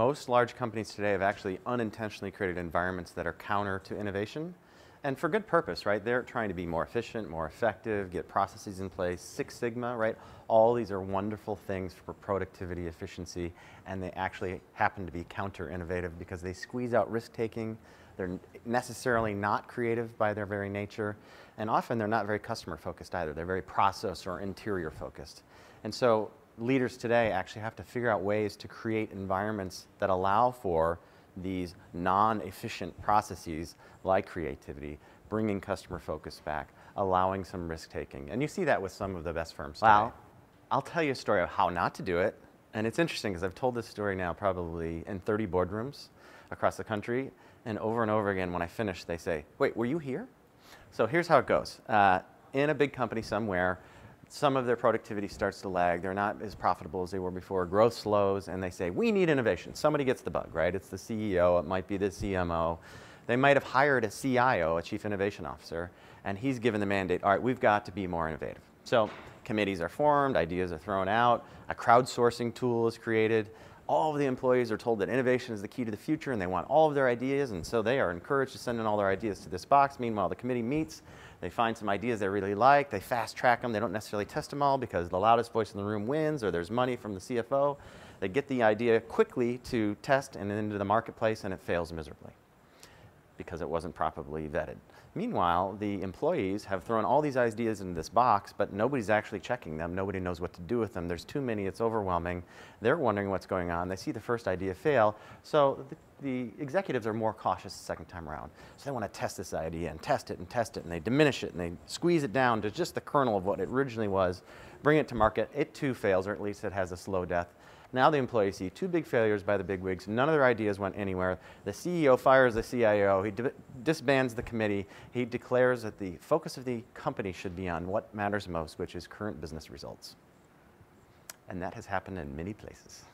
Most large companies today have actually unintentionally created environments that are counter to innovation, and for good purpose, right? They're trying to be more efficient, more effective, get processes in place, Six Sigma, right? All these are wonderful things for productivity, efficiency, and they actually happen to be counter-innovative because they squeeze out risk-taking. They're necessarily not creative by their very nature, and often they're not very customer-focused either. They're very process or interior-focused. And so leaders today actually have to figure out ways to create environments that allow for these non-efficient processes like creativity, bringing customer focus back, allowing some risk-taking. And you see that with some of the best firms today. Wow. I'll tell you a story of how not to do it. And it's interesting because I've told this story now probably in 30 boardrooms across the country. And over again, when I finish, they say, wait, were you here? So here's how it goes. In a big company somewhere, some of their productivity starts to lag. They're not as profitable as they were before. Growth slows, and they say, we need innovation. Somebody gets the bug, right? It's the CEO. It might be the CMO. They might have hired a CIO, a chief innovation officer, and he's given the mandate, all right, we've got to be more innovative. So committees are formed. Ideas are thrown out. A crowdsourcing tool is created. All of the employees are told that innovation is the key to the future, and they want all of their ideas, and so they are encouraged to send in all their ideas to this box. Meanwhile, the committee meets. They find some ideas they really like. They fast track them. They don't necessarily test them all because the loudest voice in the room wins or there's money from the CFO. They get the idea quickly to test and into the marketplace, and it fails miserably because it wasn't properly vetted. Meanwhile, the employees have thrown all these ideas into this box, but nobody's actually checking them. Nobody knows what to do with them. There's too many. It's overwhelming. They're wondering what's going on. They see the first idea fail. So the executives are more cautious the second time around. So they want to test this idea and test it and test it, and they diminish it and they squeeze it down to just the kernel of what it originally was, bring it to market. It too fails, or at least it has a slow death. Now the employees see two big failures by the bigwigs. None of their ideas went anywhere. The CEO fires the CIO. He disbands the committee. He declares that the focus of the company should be on what matters most, which is current business results. And that has happened in many places.